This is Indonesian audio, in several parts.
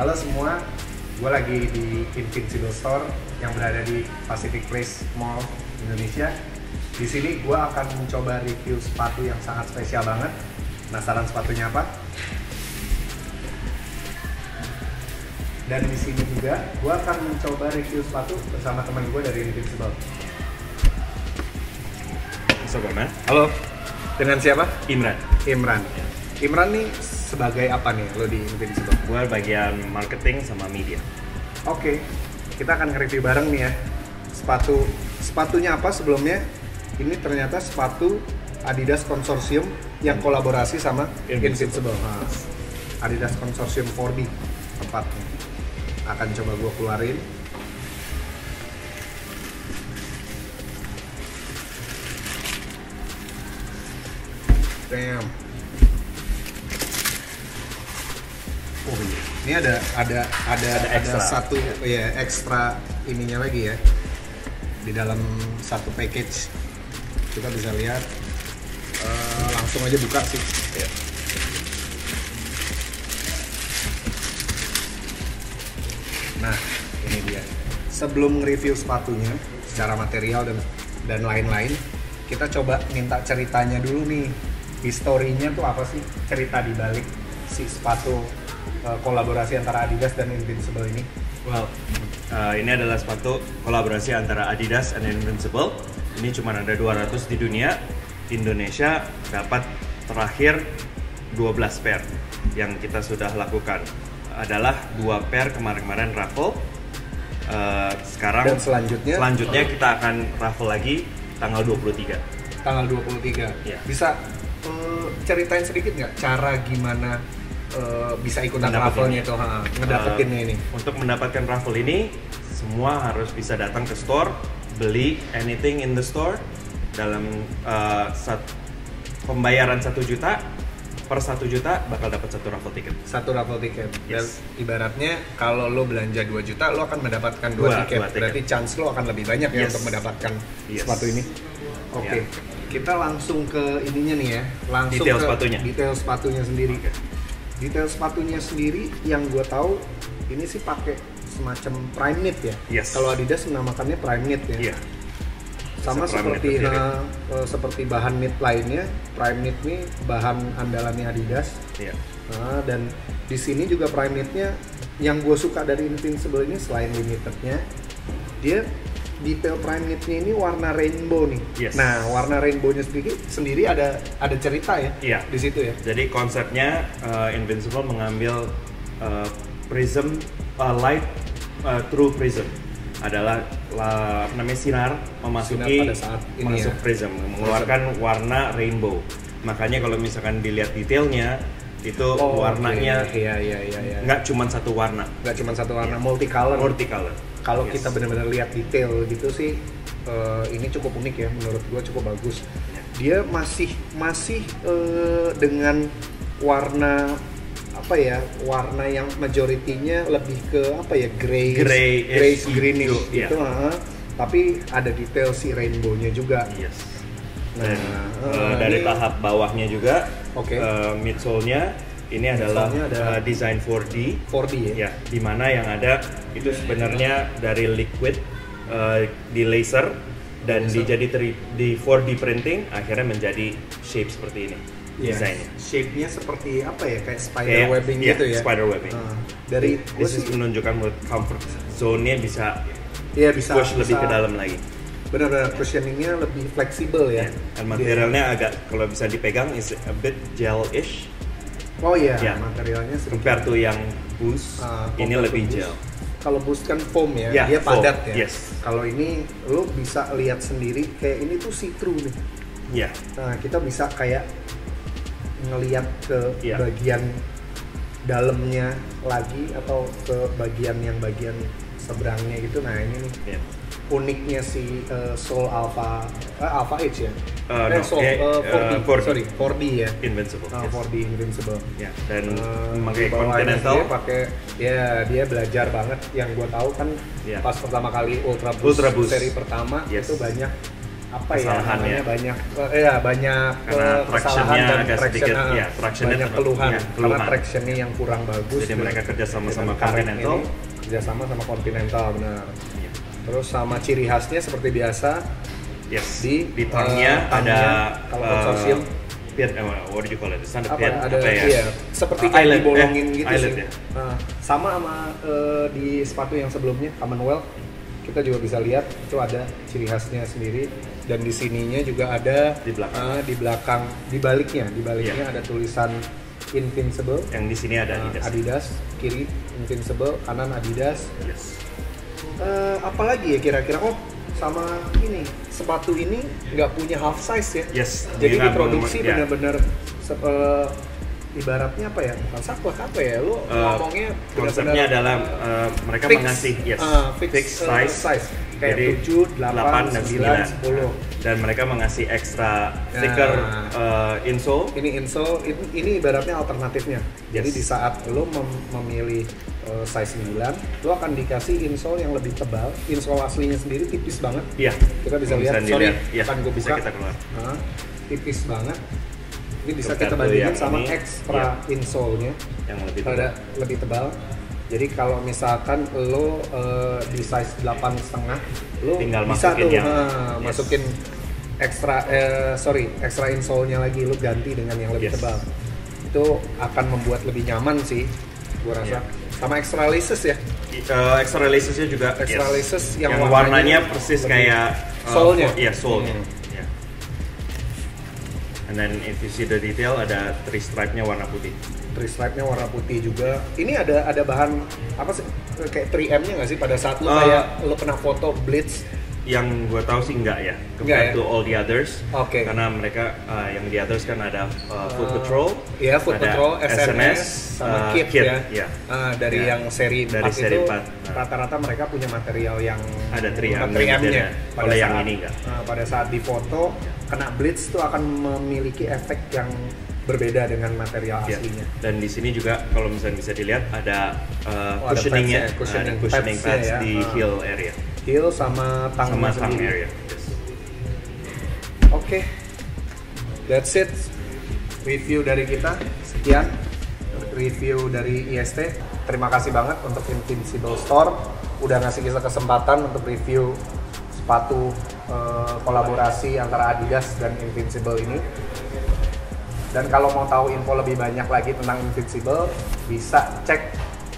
Halo semua, gue lagi di Invincible Store yang berada di Pacific Place Mall Indonesia. Di sini gue akan mencoba review sepatu yang sangat spesial banget. Penasaran sepatunya apa? Dan di sini juga gue akan mencoba review sepatu bersama teman gue dari Invincible. Sobat, halo. Dengan siapa? Imran. Imran nih sebagai apa nih lo di Invincible? Gue bagian marketing sama media. Oke, kita akan nge-review bareng nih ya. Sepatunya apa sebelumnya? Ini ternyata sepatu Adidas Consortium yang kolaborasi sama Invincible. Adidas Consortium 4D tempatnya. Akan coba gue keluarin. Damn. Oh iya. Ini ada satu ya ekstra ininya lagi ya. Di dalam satu package. Kita bisa lihat langsung aja buka sih. Ya. Nah, ini dia. Sebelum nge-review sepatunya secara material dan lain-lain, kita coba minta ceritanya dulu nih. Historinya tuh apa sih, cerita di balik si sepatu kolaborasi antara Adidas dan Invincible ini? Well, ini adalah sepatu kolaborasi antara Adidas dan Invincible. Ini cuma ada 200 di dunia. Indonesia dapat terakhir 12 pair yang kita sudah lakukan. Adalah 2 pair kemarin-kemarin raffle. Sekarang dan selanjutnya kita akan raffle lagi tanggal 23. Tanggal 23. Yeah. Bisa ceritain sedikit nggak cara gimana bisa ikutan raffle-nya itu, ngedapetinnya ini? Untuk mendapatkan raffle ini, semua harus bisa datang ke store, beli anything in the store dalam pembayaran 1 juta. Per 1 juta bakal dapat satu raffle tiket. Satu raffle tiket. Yes. Dan ibaratnya kalau lo belanja 2 juta, lo akan mendapatkan 2 tiket. Berarti chance lo akan lebih banyak ya untuk mendapatkan sepatu ini. Oke. Okay. Yeah. Kita langsung ke ininya nih ya. Langsung detail ke sepatunya. Detail sepatunya sendiri yang gue tahu ini sih pakai semacam Primeknit ya. Yes. Kalau Adidas menamakannya Primeknit ya. Yeah. Sama seperti bahan knit lainnya, Primeknit ini bahan andalannya Adidas. Yeah. Nah, dan di sini juga Primeknitnya yang gue suka dari Invincible ini selain limitednya, dia detail Primeknitnya ini warna rainbow nih. Yes. Nah, warna rainbownya sendiri ada cerita ya. Yeah. Di situ ya. Jadi konsepnya Invincible mengambil light through prism. Adalah namanya sinar memasuki pada saat ini masuk ya. Prism mengeluarkan warna rainbow. Makanya kalau misalkan dilihat detailnya itu warnanya nggak cuma satu warna. Multicolor. Kalau kita benar-benar lihat detail gitu sih, ini cukup unik ya, menurut gua cukup bagus. Dia masih dengan warna yang majoritinya lebih ke grayish greenish gitu. Yeah. Tapi ada detail si rainbow-nya juga. Yes. Nah, dari tahap bawahnya juga. Oke. Okay. Midsole-nya ini adalah desain 4D. 4D ya. Di mana yang ada itu sebenarnya dari liquid di laser dan di 4D printing akhirnya menjadi shape seperti ini. Desainnya. Shape-nya seperti apa ya? Kayak spider webbing gitu ya? Spider webbing. Dari gue sih menunjukkan comfort zone-nya bisa push lebih ke dalam lagi. Benar-benar cushioning-nya lebih fleksibel ya. Dan materialnya agak kalau bisa dipegang is a bit gel-ish. Oh iya, materialnya sedikit. Compared to yang Boost, ini lebih gel. Kalau Boost kan foam ya, dia padat ya. Yes. Kalau ini lo bisa lihat sendiri kayak ini tuh see-through nih. Iya. Nah, kita bisa kayak ngelihat ke bagian dalamnya lagi atau ke bagian seberangnya gitu. Nah ini nih uniknya si Soul Alpha Edge ya? Sorry, 4D ya? Invincible. 4D Invincible. Yeah. Dan pakai Continental. Dia belajar banget. Yang gue tahu kan pas pertama kali Ultra Boost seri pertama itu banyak apa kesalahannya ya, banyak kesalahan dan traction-nya banyak keluhan karena traction-nya yang kurang bagus. Jadi mereka kerja sama-sama Continental, benar. Iya. Terus sama ciri khasnya seperti biasa, yes, di tangnya ada kalau konsorsium pin, what do you call it? Standard pin, ada ya? Seperti kayak dibolongin gitu sih. Ya. Sama di sepatu yang sebelumnya Commonwealth, kita juga bisa lihat itu ada ciri khasnya sendiri, dan di sininya juga ada di baliknya ada tulisan Invincible. Yang di sini ada Adidas, kiri Invincible, kanan Adidas. Yes. Apalagi ya kira-kira? Oh, sama ini sepatu ini nggak punya half size ya. Yes. Jadi diproduksi benar-benar ibaratnya apa ya, bukan saklek apa ya, lu ngomongnya konsepnya adalah mereka mengasih fixed size kayak jadi 7, 8, 9, 10 dan mereka mengasih ekstra stiker insole. Ini ibaratnya alternatifnya, yes. Jadi di saat lu memilih size 9, lu akan dikasih insole yang lebih tebal. Insole aslinya sendiri tipis banget, yeah. Kita bisa lihat, sorry yeah, akan gue buka, tipis banget. Ini bisa kita bandingkan sama extra insole-nya yang lebih tebal. Jadi kalau misalkan lo di size 8,5, lo tinggal bisa masukin masukin extra insole-nya lagi, lo ganti dengan yang lebih tebal. Itu akan membuat lebih nyaman sih, gua rasa. Sama extra laces ya. Extra laces-nya juga extra laces yang warnanya persis kayak sole-nya. Iya, sole-nya. And then if you see the detail, ada three stripe-nya warna putih. Three stripe-nya warna putih juga. Ini ada bahan apa sih? Kayak 3M-nya nggak sih pada saat lo kayak lo kena foto blitz? Yang gue tahu sih nggak ya. Compared to all the others. Oke. Okay. Karena mereka yang the others kan ada Foot Patrol, SNS, sama Kit ya. Dari yang seri 4 dari itu rata-rata mereka punya material yang ada 3M-nya. Kalau yang ini nggak. Pada saat difoto, kena blitz itu akan memiliki efek yang berbeda dengan material aslinya. Dan di sini juga kalau misalnya bisa dilihat ada cushioning-nya, cushioning pads di heel area. Heel sama tang area. Yes. Oke. That's it. Review dari kita. Sekian review dari IST. Terima kasih banget untuk Invincible Store udah ngasih kita kesempatan untuk review sepatu kolaborasi antara Adidas dan Invincible ini. Dan kalau mau tahu info lebih banyak lagi tentang Invincible, bisa cek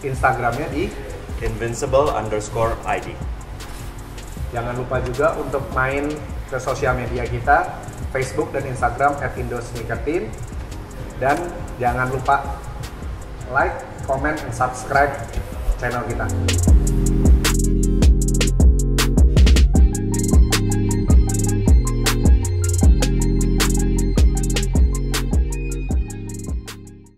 Instagramnya di Invincible_ID. Jangan lupa juga untuk main ke sosial media kita, Facebook dan Instagram @indosneakerteam. Dan jangan lupa like, comment, and subscribe channel kita.